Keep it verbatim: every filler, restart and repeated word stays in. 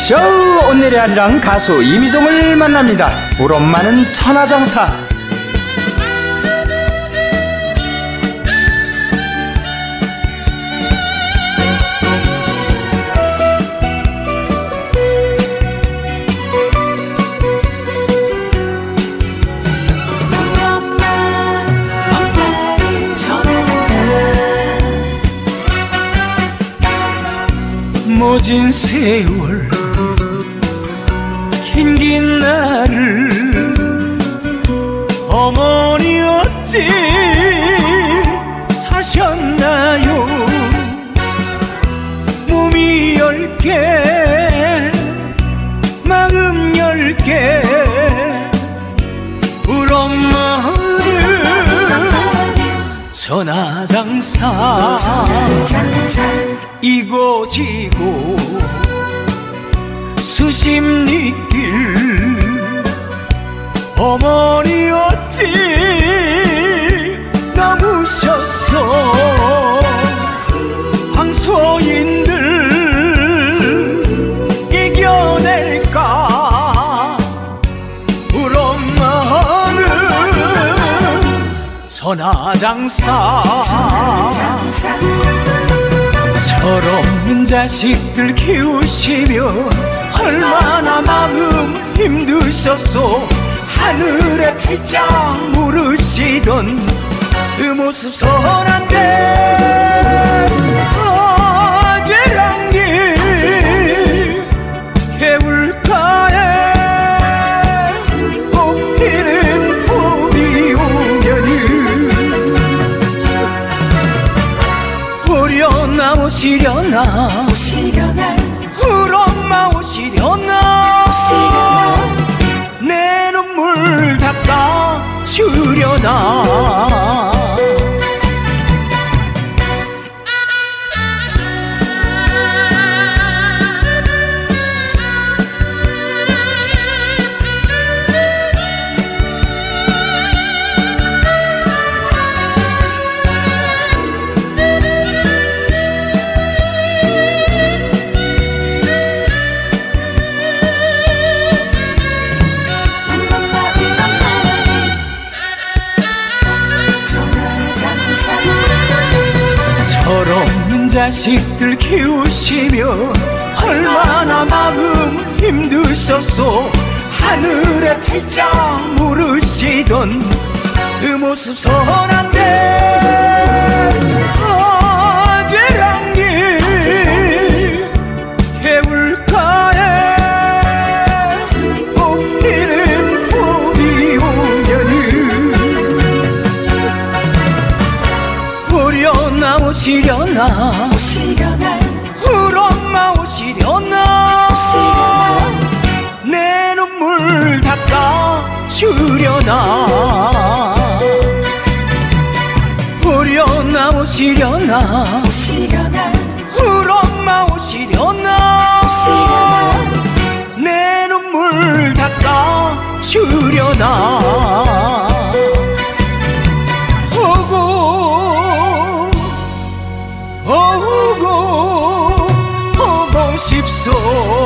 쇼! 온내리 아리랑 가수 이미종을 만납니다. 우리 엄마는 천하장사. 모진 세월 긴 긴 나를 어머니 어찌 사셨나요? 몸이 열 개 마음 열 개 우리 엄마는 천하장사 이고 지고 수십리길 어머니 어찌 남으셨어? 황소인들 이겨낼까? 우리 엄마는 천하장사, 천하장사. 철없는 자식들 키우시며 얼마나 마음 힘드셨소? 하늘에 피장 무르시던 그 모습 선한데 아재랑님 개울가에 꽃피는 봄이 오면은 오려나 오시려나 오시려나 우리 엄마 오시려나 오시려나 내 눈물 닦아주려나 자식들 키우시며 얼마나 마음 힘드셨소? 하늘에 팔짱 무르시던 그 모습 선한데 아재랑님 개울가에 꽃피는 봄이 오면은 오려나 오시려나 오시려나 우리 엄마 오시려나 오시려나 내 눈물 닦아주려나 오려나 오시려나 오시려나 우리 엄마 오시려나 오시려나 내 눈물 닦아주려나 오고 오고 싶소.